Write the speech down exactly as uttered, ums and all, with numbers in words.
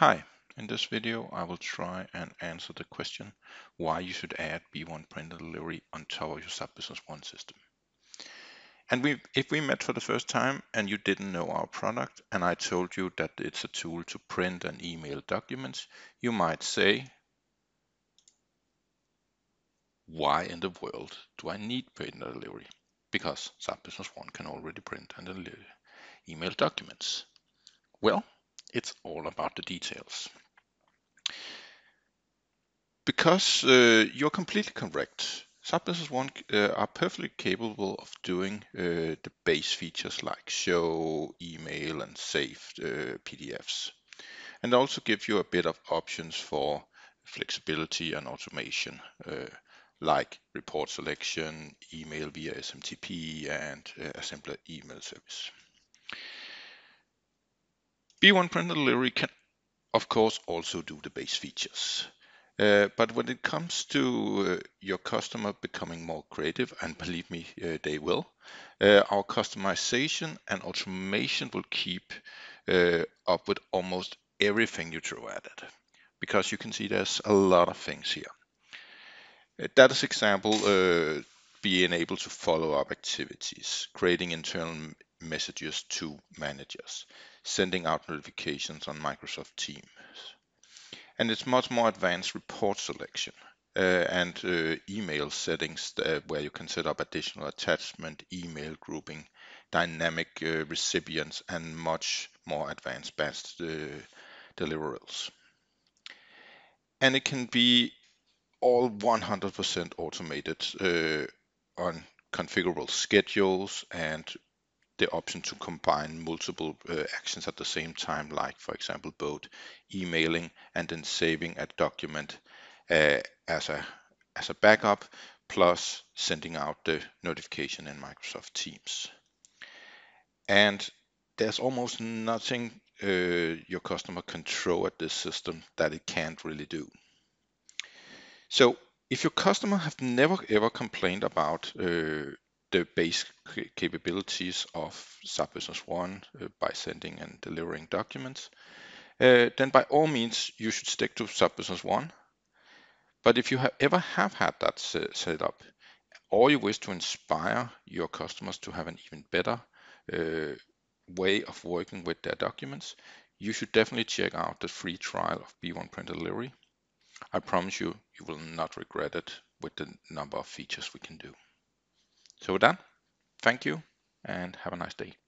Hi, in this video I will try and answer the question why you should add B one Print and Delivery on top of your S A P Business One system. And we, if we met for the first time and you didn't know our product and I told you that it's a tool to print and email documents, you might say, why in the world do I need Print and Delivery? Because S A P Business One can already print and deliver email documents. Well, it's all about the details. Because uh, you're completely correct, S A P Business One uh, are perfectly capable of doing uh, the base features like show, email, and saved uh, P D Fs. And also give you a bit of options for flexibility and automation, uh, like report selection, email via S M T P, and uh, a simpler email service. B one Print and Delivery can, of course, also do the base features. Uh, but when it comes to uh, your customer becoming more creative, and believe me, uh, they will, uh, our customization and automation will keep uh, up with almost everything you throw at it. Because you can see there's a lot of things here. Uh, that is example, uh, being able to follow up activities, creating internal messages to managers, sending out notifications on Microsoft Teams. And it's much more advanced report selection uh, and uh, email settings uh, where you can set up additional attachment, email grouping, dynamic uh, recipients, and much more advanced batch uh, deliverables. And it can be all one hundred percent automated uh, on configurable schedules and the option to combine multiple uh, actions at the same time, like for example both emailing and then saving a document uh, as a as a backup, plus sending out the notification in Microsoft Teams. And there's almost nothing uh, your customer can throw at this system that it can't really do. So if your customer have never ever complained about uh, the base capabilities of S A P Business One uh, by sending and delivering documents, uh, then by all means you should stick to S A P Business One. But if you have ever have had that set up, or you wish to inspire your customers to have an even better uh, way of working with their documents, you should definitely check out the free trial of B one Print and Delivery. I promise you, you will not regret it with the number of features we can do. So with that, thank you and have a nice day.